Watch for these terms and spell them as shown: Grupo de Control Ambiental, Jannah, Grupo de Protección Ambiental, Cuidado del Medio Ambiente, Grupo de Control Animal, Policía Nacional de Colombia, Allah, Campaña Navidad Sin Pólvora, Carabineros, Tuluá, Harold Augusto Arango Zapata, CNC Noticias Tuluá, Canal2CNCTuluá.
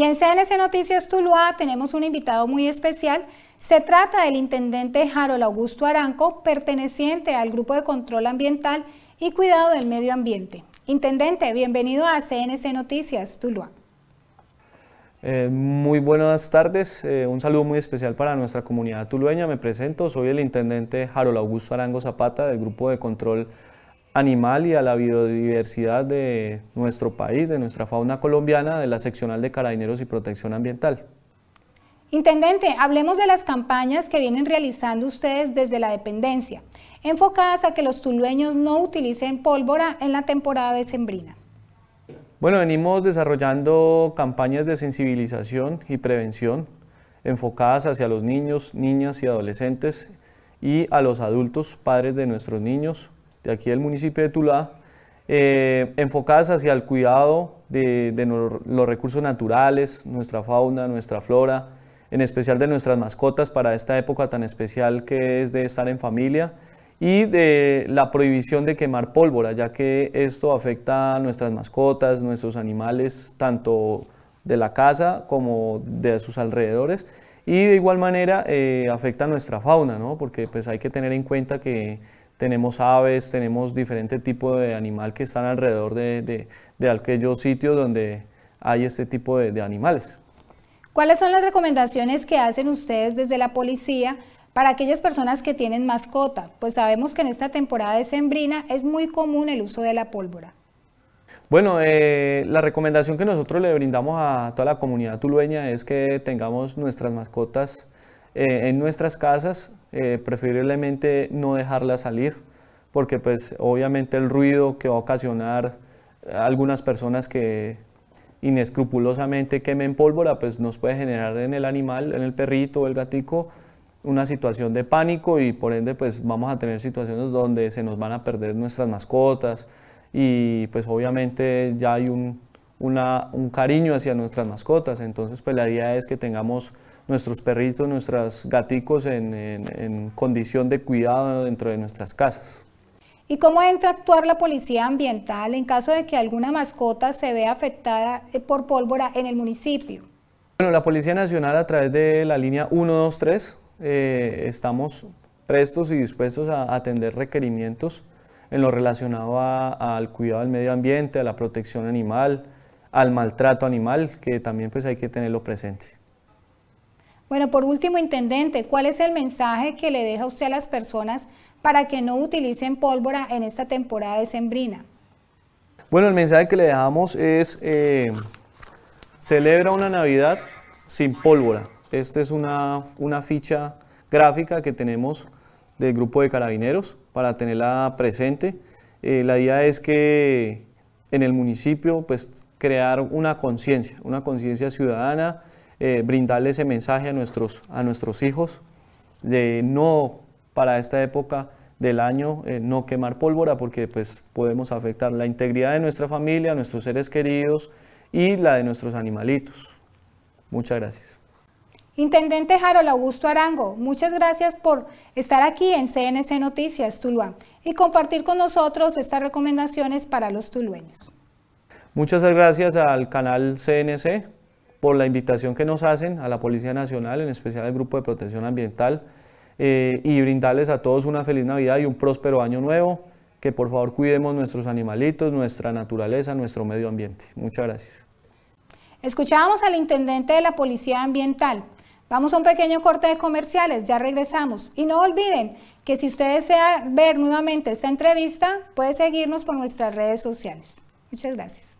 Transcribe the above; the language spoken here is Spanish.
Y en CNC Noticias Tuluá tenemos un invitado muy especial. Se trata del intendente Harold Augusto Arango, perteneciente al Grupo de Control Ambiental y Cuidado del Medio Ambiente. Intendente, bienvenido a CNC Noticias Tuluá. Muy buenas tardes, un saludo muy especial para nuestra comunidad tulueña. Me presento, soy el intendente Harold Augusto Arango Zapata del Grupo de Control Animal y a la Biodiversidad de nuestro país, de nuestra fauna colombiana, de la seccional de Carabineros y Protección Ambiental. Intendente, hablemos de las campañas que vienen realizando ustedes desde la dependencia, enfocadas a que los tulueños no utilicen pólvora en la temporada decembrina. Bueno, venimos desarrollando campañas de sensibilización y prevención enfocadas hacia los niños, niñas y adolescentes y a los adultos, padres de nuestros niños, de aquí del municipio de Tuluá, enfocadas hacia el cuidado de los recursos naturales, nuestra fauna, nuestra flora, en especial de nuestras mascotas para esta época tan especial que es de estar en familia, y de la prohibición de quemar pólvora, ya que esto afecta a nuestras mascotas, nuestros animales, tanto de la casa como de sus alrededores, y de igual manera afecta a nuestra fauna, ¿no? Porque pues hay que tener en cuenta que tenemos aves, tenemos diferente tipo de animal que están alrededor de aquellos sitios donde hay este tipo de animales. ¿Cuáles son las recomendaciones que hacen ustedes desde la policía para aquellas personas que tienen mascota? Pues sabemos que en esta temporada decembrina es muy común el uso de la pólvora. Bueno, la recomendación que nosotros le brindamos a toda la comunidad tulueña es que tengamos nuestras mascotas en nuestras casas, preferiblemente no dejarlas salir, porque pues obviamente el ruido que va a ocasionar a algunas personas que inescrupulosamente quemen pólvora, pues nos puede generar en el animal, en el perrito o el gatico, una situación de pánico y por ende pues vamos a tener situaciones donde se nos van a perder nuestras mascotas y pues obviamente ya hay un cariño hacia nuestras mascotas. Entonces pues la idea es que tengamos nuestros perritos, nuestros gaticos en condición de cuidado dentro de nuestras casas. ¿Y cómo entra a actuar la Policía Ambiental en caso de que alguna mascota se vea afectada por pólvora en el municipio? Bueno, la Policía Nacional a través de la línea 123 estamos prestos y dispuestos a atender requerimientos en lo relacionado al cuidado del medio ambiente, a la protección animal, al maltrato animal, que también pues hay que tenerlo presente. Bueno, por último, intendente, ¿cuál es el mensaje que le deja usted a las personas para que no utilicen pólvora en esta temporada decembrina? Bueno, el mensaje que le dejamos es celebra una Navidad sin pólvora. Esta es una ficha gráfica que tenemos del Grupo de Carabineros para tenerla presente. La idea es que en el municipio pues, crear una conciencia ciudadana, brindarle ese mensaje a nuestros hijos de no, para esta época del año, no quemar pólvora porque pues, podemos afectar la integridad de nuestra familia, nuestros seres queridos y la de nuestros animalitos. Muchas gracias. Intendente Harold Augusto Arango, muchas gracias por estar aquí en CNC Noticias Tuluá y compartir con nosotros estas recomendaciones para los tulueños. Muchas gracias al canal CNC por la invitación que nos hacen a la Policía Nacional, en especial al Grupo de Protección Ambiental, y brindarles a todos una feliz Navidad y un próspero año nuevo, que por favor cuidemos nuestros animalitos, nuestra naturaleza, nuestro medio ambiente. Muchas gracias. Escuchábamos al intendente de la Policía Ambiental. Vamos a un pequeño corte de comerciales, ya regresamos. Y no olviden que si usted desea ver nuevamente esta entrevista, puede seguirnos por nuestras redes sociales. Muchas gracias.